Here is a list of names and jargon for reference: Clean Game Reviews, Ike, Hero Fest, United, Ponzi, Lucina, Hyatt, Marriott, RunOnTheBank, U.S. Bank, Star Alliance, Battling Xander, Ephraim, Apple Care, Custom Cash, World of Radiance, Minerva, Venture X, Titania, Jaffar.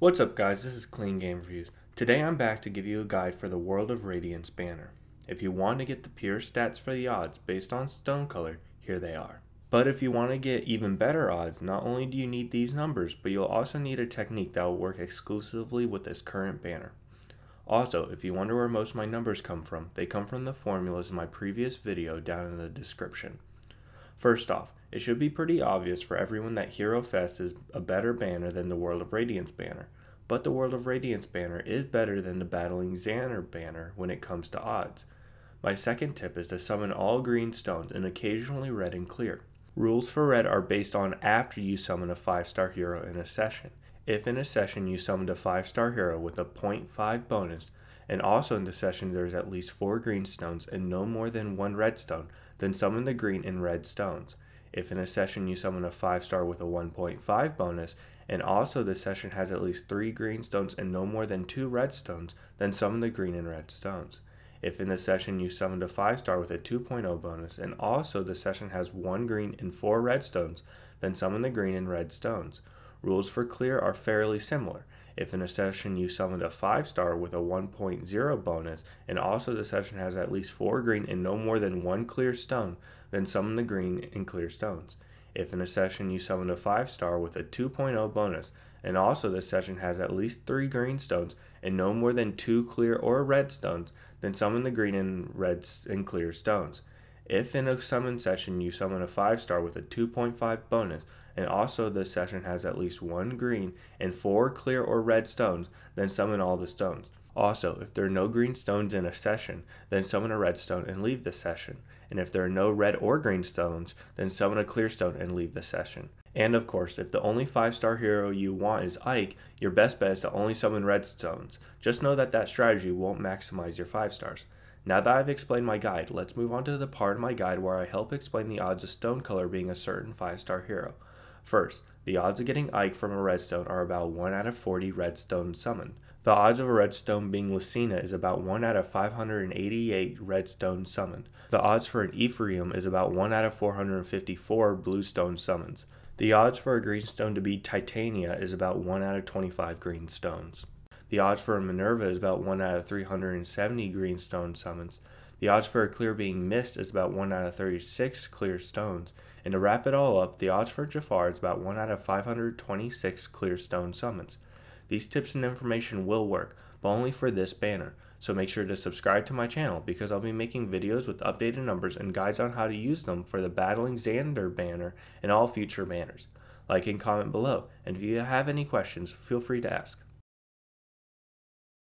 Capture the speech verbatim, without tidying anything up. What's up guys, this is Clean Game Reviews. Today I'm back to give you a guide for the World of Radiance banner. If you want to get the pure stats for the odds based on stone color, here they are. But if you want to get even better odds, not only do you need these numbers, but you'll also need a technique that will work exclusively with this current banner. Also, if you wonder where most of my numbers come from, they come from the formulas in my previous video down in the description. First off, it should be pretty obvious for everyone that Hero Fest is a better banner than the World of Radiance banner, but the World of Radiance banner is better than the Battling Xander banner when it comes to odds. My second tip is to summon all green stones and occasionally red and clear. Rules for red are based on after you summon a five star hero in a session. If in a session you summoned a five star hero with a point five bonus, and also in the session there's at least four green stones and no more than one redstone, then summon the green and red stones. If in a session you summon a five star with a one point five bonus, and also the session has at least three green stones and no more than two red stones, then summon the green and red stones. If in the session you summoned a five star with a two point oh bonus, and also the session has one green and four red stones, then summon the green and red stones. Rules for clear are fairly similar. If in a session you summoned a five star with a one point oh bonus, and also the session has at least four green and no more than one clear stone, then summon the green and clear stones. If in a session you summoned a five star with a two point oh bonus, and also the session has at least three green stones and no more than two clear or red stones, then summon the green and red and clear stones. If in a summon session you summon a five star with a two point five bonus, and also this session has at least one green and four clear or red stones, then summon all the stones. Also, if there are no green stones in a session, then summon a red stone and leave the session. And if there are no red or green stones, then summon a clear stone and leave the session. And of course, if the only five star hero you want is Ike, your best bet is to only summon red stones. Just know that that strategy won't maximize your five stars. Now that I've explained my guide, let's move on to the part of my guide where I help explain the odds of stone color being a certain five star hero. First, the odds of getting Ike from a redstone are about one out of forty redstone summoned. The odds of a redstone being Lucina is about one out of five hundred eighty-eight redstone summoned. The odds for an Ephraim is about one out of four hundred fifty-four bluestone summons. The odds for a greenstone to be Titania is about one out of twenty-five green stones. The odds for a Minerva is about one out of three hundred seventy greenstone summons. The odds for a clear being missed is about one out of thirty-six clear stones. And to wrap it all up, the odds for Jaffar is about one out of five hundred twenty-six clear stone summons. These tips and information will work, but only for this banner. So make sure to subscribe to my channel because I'll be making videos with updated numbers and guides on how to use them for the Battling Xander banner and all future banners. Like and comment below, and if you have any questions, feel free to ask.